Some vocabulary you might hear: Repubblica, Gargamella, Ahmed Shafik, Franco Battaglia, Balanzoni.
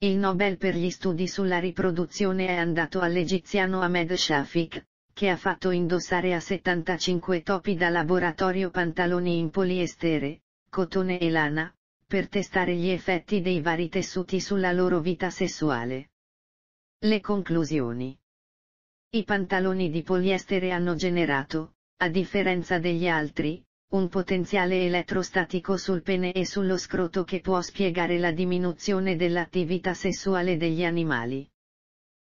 Il Nobel per gli studi sulla riproduzione è andato all'egiziano Ahmed Shafik, che ha fatto indossare a 75 topi da laboratorio pantaloni in poliestere, cotone e lana, per testare gli effetti dei vari tessuti sulla loro vita sessuale. Le conclusioni. I pantaloni di poliestere hanno generato, a differenza degli altri, un potenziale elettrostatico sul pene e sullo scroto che può spiegare la diminuzione dell'attività sessuale degli animali.